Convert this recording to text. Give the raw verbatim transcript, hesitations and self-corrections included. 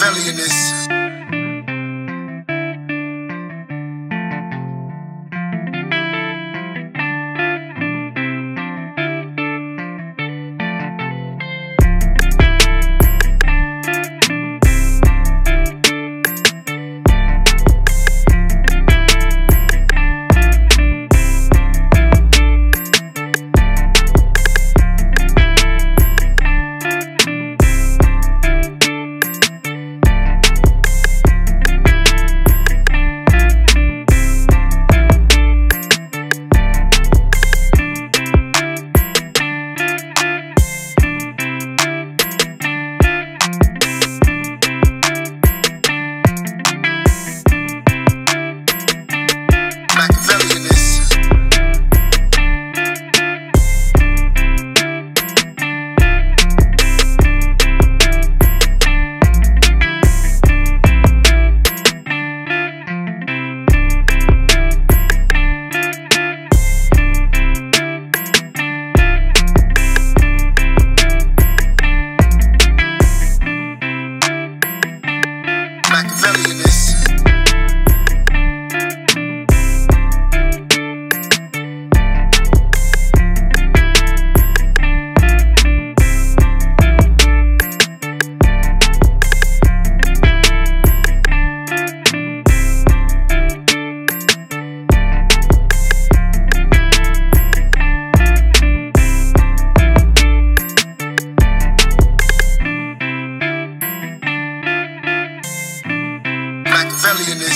Felly in this. Felly in this. Felly in this.